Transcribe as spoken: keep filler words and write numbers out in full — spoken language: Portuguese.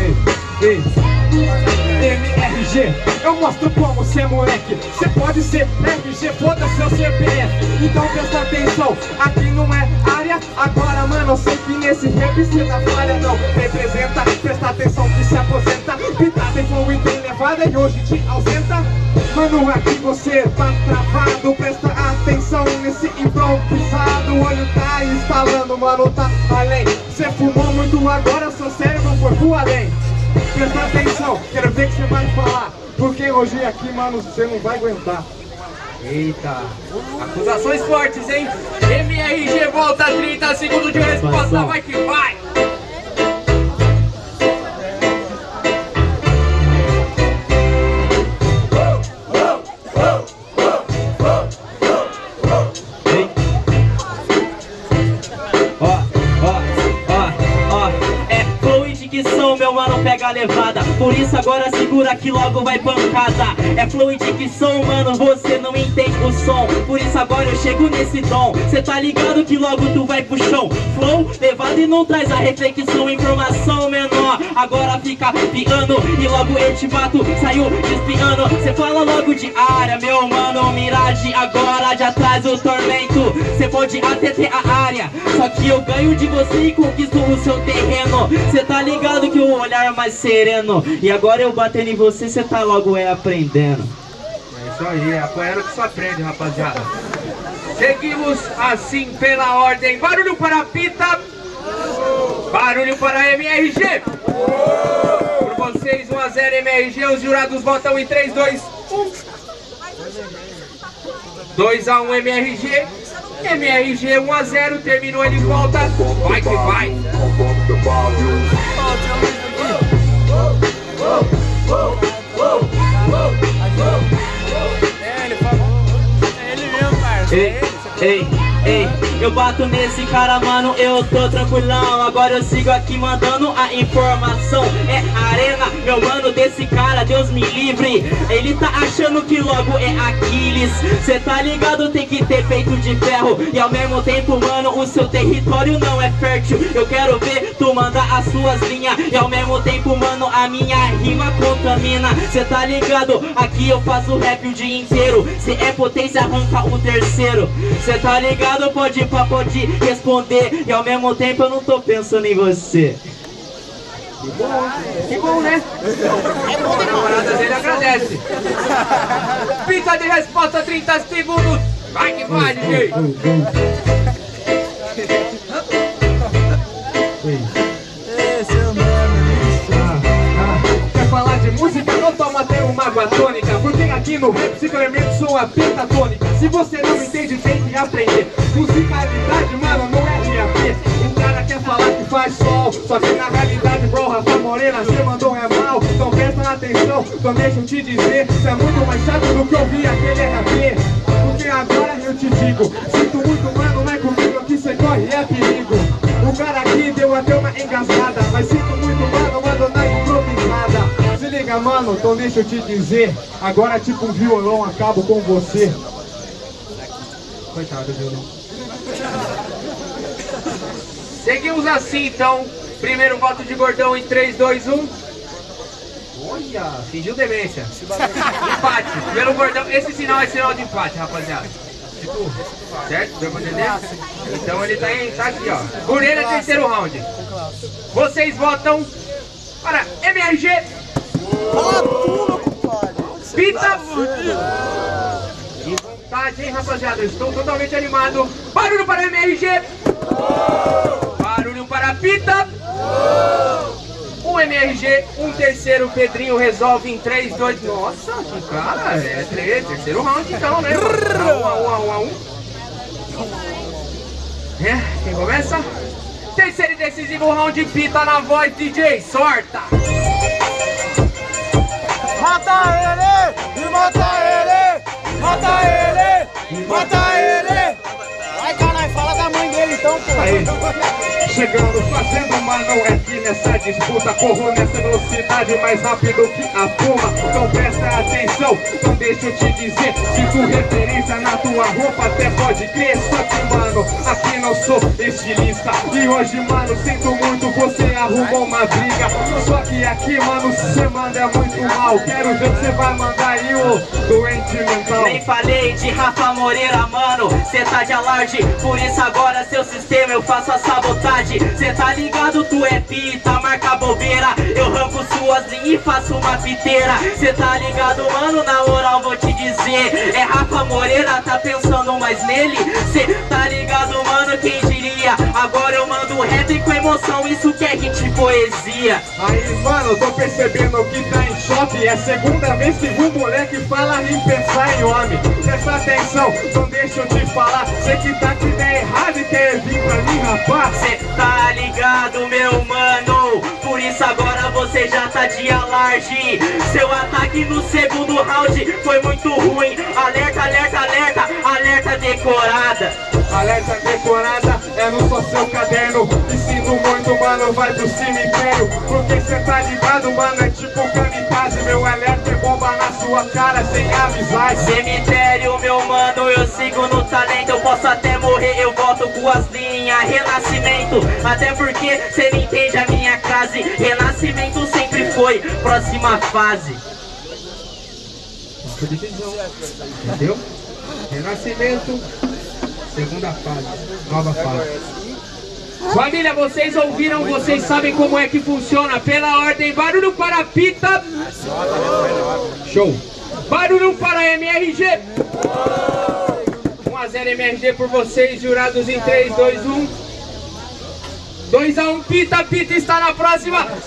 M R G, eu mostro como ser moleque. Cê pode ser R G, foda-se seu C P F. Então presta atenção, aqui não é área. Agora mano, eu sei que nesse rap cê tá falha. Não representa, presta atenção que se aposenta. Pitta tem flow e tem levada e hoje te ausenta. Mano, aqui você tá travado. Presta atenção nesse improvisado. O olho tá instalando, mano, tá além. Cê fumou muito agora, seu cérebro foi pro além. Presta atenção, quero ver o que você vai falar, porque hoje aqui, mano, você não vai aguentar. Eita, acusações fortes, hein? M R G volta, trinta segundos de resposta, vai que vai! Meu mano pega a levada, por isso agora segura que logo vai pancada. É flow e dicção, mano, você não entende o som. Por isso agora eu chego nesse dom. Cê tá ligado que logo tu vai pro chão. Flow, levado e não traz a reflexão. Informação menor, agora fica piano e logo eu te mato, saiu despiano. Cê fala logo de área, meu mano, miragem agora já traz o tormento. Cê pode até ter a área, só que eu ganho de você e conquisto o seu terreno. Cê tá ligado que um olhar mais sereno, e agora eu batendo em você, você tá logo é aprendendo. É isso aí, é apanhando que só aprende, rapaziada. Seguimos assim pela ordem. Barulho para Pitta. Barulho para M R G. Por vocês, um a zero M R G. Os jurados votam em três, dois, um. dois a um M R G. M R G um a zero. Terminou, ele volta. Vai que vai. Ei, ei, ei, eu bato nesse cara, mano, eu tô tranquilão. Agora eu sigo aqui mandando a informação. É arena, meu mano, desse cara, Deus me livre. Ele tá achando que logo é Aquiles. Cê tá ligado, tem que ter peito de ferro. E ao mesmo tempo, mano, o seu território não é fértil. Eu quero ver tu mandar as suas linhas. E ao mesmo tempo, mano, a minha rima contamina. Cê tá ligado, aqui eu faço rap o dia inteiro. Se é potência, arranca um terceiro. Cê tá ligado, pode ir pra, pode responder. E ao mesmo tempo eu não tô pensando em você. Que bom, que bom, né? A namorada dele agradece. Pitta de resposta, trinta segundos. Vai que vai, D J. Música não toma até uma água tônica, porque aqui no rap Cybermint soa pentatônica. Se você não entende, tem que aprender. Musicalidade, mano, não é R A P. O cara quer falar que faz sol, só que na realidade, bro, Rafa Moreira, cê mandou é mal. Então presta atenção, então deixa eu te dizer, cê é muito mais chato do que eu vi aquele R A P. Porque agora eu te digo, sinto muito, mano, não é comigo, aqui cê corre é perigo. O cara aqui deu até uma engasgada, mas sinto muito, mano, mano, na improvisada. Liga, mano, então deixa eu te dizer, agora tipo um violão, acabo com você. Coitado do violão. Seguimos assim então, primeiro voto de gordão em três, dois, um. Olha, fingiu demência. Empate, primeiro gordão, esse sinal é sinal de empate, rapaziada. Tipo, certo? Deu pra entender? Então ele tá, em, tá aqui, ó. Moreira, terceiro round. Vocês votam para M R G. Fala tudo, compadre! Pitta! Que vontade, hein, rapaziada? Eu estou totalmente animado. Barulho para M R G! Oh! Barulho para Pitta! Oh! Um M R G, um terceiro. Pedrinho resolve em três, dois... Nossa, que cara! É três, terceiro round então, né? um a um, um a um, um a um. É, quem começa? Terceiro e decisivo round, Pitta na voz, D J, sorta! Mata ele, mata ele, mata ele, mata ele. Vai, caralho, fala da mãe dele então, pô. chegando, fazendo mano aqui nessa disputa. Corro nessa velocidade mais rápido que a fuma. Então presta atenção, então deixa eu te dizer, sinto referência na tua roupa, até pode crer. Só que mano, aqui não sou estilista, e hoje mano, sinto muito, você arrumou uma briga. Só que aqui mano, se você manda é muito mal, quero ver que você vai mandar aí o doente mental. Nem falei de Rafa Moreira mano, cê tá de alarde, por isso agora seu sistema eu faço a sabotagem. Cê tá ligado, tu é Pitta, marca bobeira, eu arranco suas linhas e faço uma piteira. Cê tá ligado mano, na moral vou te dizer, é Rafa Moreira, tá pensando mais nele? Cê tá ligado mano, quem diria, agora eu mando rap com emoção, isso que é hit poesia. Aí mano, tô percebendo que tá em choque, é segunda vez que o moleque fala em pensar em homem. Presta atenção, não deixa eu te falar, cê que tá que der errado e quer vir pra mim rapaz. Cê tá ligado meu mano, por isso agora você já tá de alarde. Seu ataque no segundo round foi muito ruim. Alerta, alerta, alerta, alerta decorada. Alerta decorada é no só seu caderno. Ensino muito mano, vai pro cemitério. Porque cê tá ligado mano, é tipo kamikaze. Meu alerta é bomba na sua cara, sem amizade. Cemitério meu mano, eu sigo no talento. Eu posso até morrer, eu volto com as linhas. Renascimento, até porque cê não entende a minha crase. Renascimento sempre foi, próxima fase. Entendeu? Renascimento, segunda fase, nova fase. Família, vocês ouviram, vocês sabem como é que funciona. Pela ordem, barulho para Pitta. Show. Barulho para M R G. um a zero M R G por vocês, jurados em três, dois, um. dois a um, Pitta, Pitta está na próxima.